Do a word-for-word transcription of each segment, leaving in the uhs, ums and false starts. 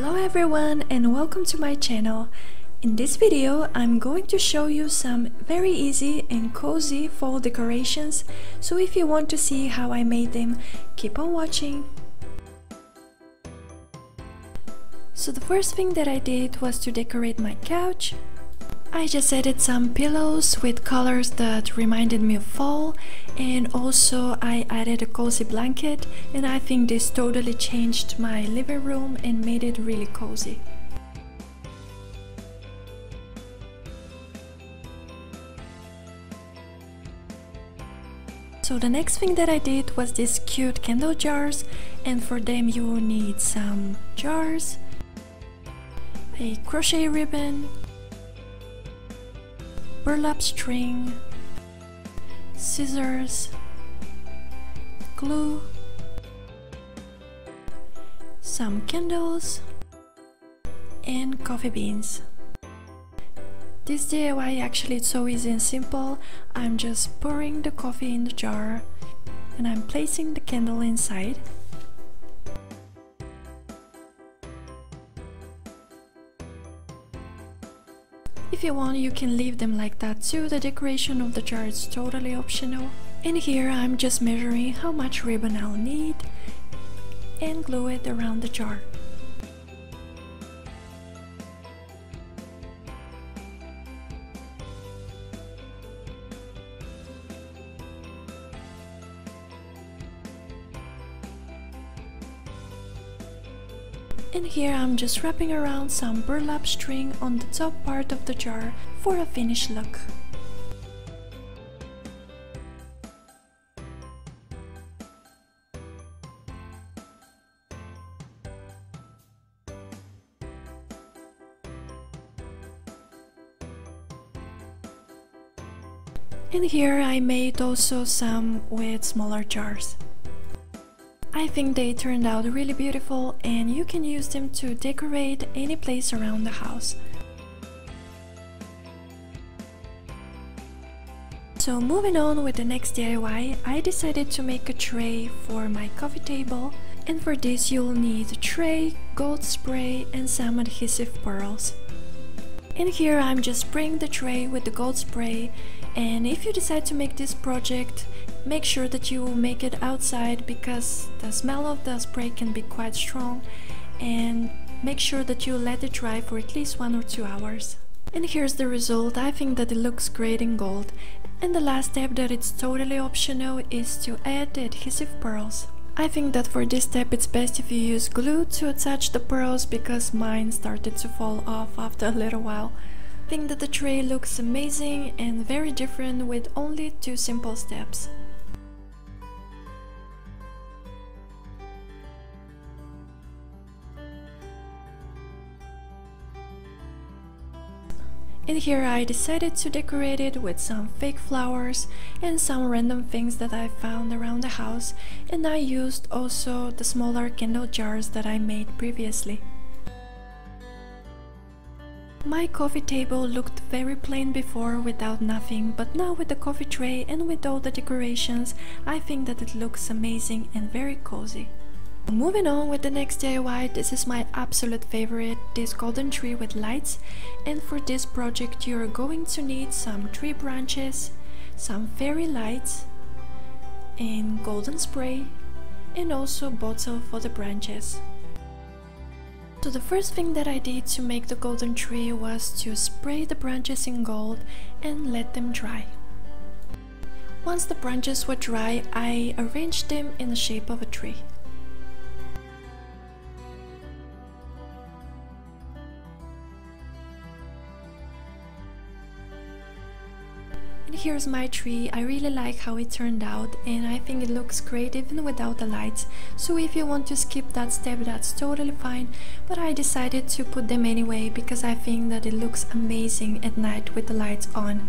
Hello everyone and welcome to my channel. In this video I'm going to show you some very easy and cozy fall decorations, so if you want to see how I made them, keep on watching. So the first thing that I did was to decorate my couch. I just added some pillows with colors that reminded me of fall, and also I added a cozy blanket, and I think this totally changed my living room and made it really cozy. So the next thing that I did was these cute candle jars, and for them you will need some jars, a crochet ribbon, burlap string, scissors, glue, some candles, and coffee beans. This D I Y actually is so easy and simple. I'm just pouring the coffee in the jar and I'm placing the candle inside. If you want, you can leave them like that too. The decoration of the jar is totally optional. And here I'm just measuring how much ribbon I'll need and glue it around the jar. And here I'm just wrapping around some burlap string on the top part of the jar for a finished look. And here I made also some with smaller jars. I think they turned out really beautiful, and you can use them to decorate any place around the house. So moving on with the next D I Y, I decided to make a tray for my coffee table, and for this you'll need a tray, gold spray and some adhesive pearls. And here I'm just spraying the tray with the gold spray, and if you decide to make this project, make sure that you make it outside because the smell of the spray can be quite strong, and make sure that you let it dry for at least one or two hours. And here's the result. I think that it looks great in gold. And the last step, that it's totally optional, is to add the adhesive pearls. I think that for this step it's best if you use glue to attach the pearls because mine started to fall off after a little while. I think that the tray looks amazing and very different with only two simple steps. And here I decided to decorate it with some fake flowers and some random things that I found around the house, and I used also the smaller candle jars that I made previously. My coffee table looked very plain before without nothing, but now with the coffee tray and with all the decorations, I think that it looks amazing and very cozy. Moving on with the next D I Y, this is my absolute favorite, this golden tree with lights, and for this project you're going to need some tree branches, some fairy lights, and golden spray, and also a bottle for the branches. So the first thing that I did to make the golden tree was to spray the branches in gold and let them dry. Once the branches were dry, I arranged them in the shape of a tree. And here's my tree. I really like how it turned out, and I think it looks great even without the lights. So if you want to skip that step, that's totally fine, but I decided to put them anyway because I think that it looks amazing at night with the lights on.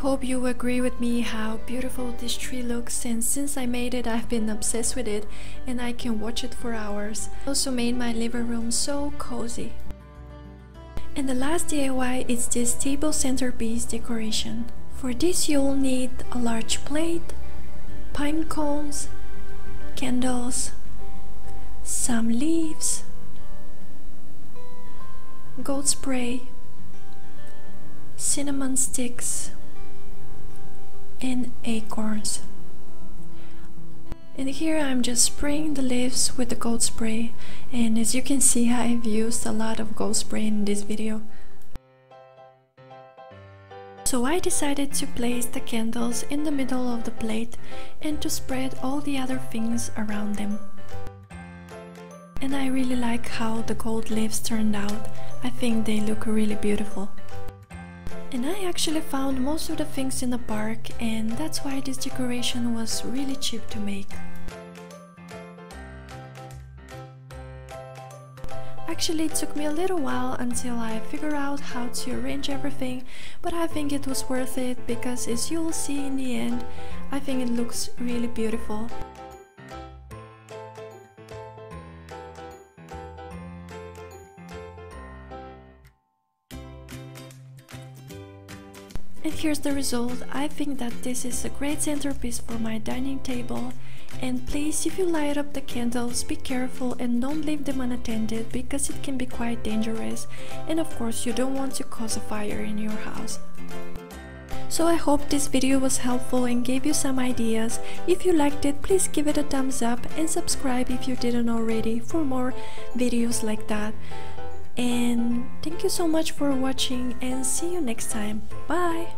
Hope you agree with me how beautiful this tree looks, and since I made it I've been obsessed with it and I can watch it for hours. It also made my living room so cozy. And the last D I Y is this table centerpiece decoration. For this you'll need a large plate, pine cones, candles, some leaves, gold spray, cinnamon sticks, and acorns. And here I'm just spraying the leaves with the gold spray, and as you can see, I've used a lot of gold spray in this video. So I decided to place the candles in the middle of the plate and to spread all the other things around them. And I really like how the gold leaves turned out. I think they look really beautiful. And I actually found most of the things in the park, and that's why this decoration was really cheap to make. Actually, it took me a little while until I figured out how to arrange everything, but I think it was worth it because, as you'll see in the end, I think it looks really beautiful. And here's the result. I think that this is a great centerpiece for my dining table. And please, if you light up the candles, be careful and don't leave them unattended because it can be quite dangerous, and of course you don't want to cause a fire in your house. So I hope this video was helpful and gave you some ideas. If you liked it, please give it a thumbs up and subscribe if you didn't already for more videos like that. And thank you so much for watching, and see you next time. Bye!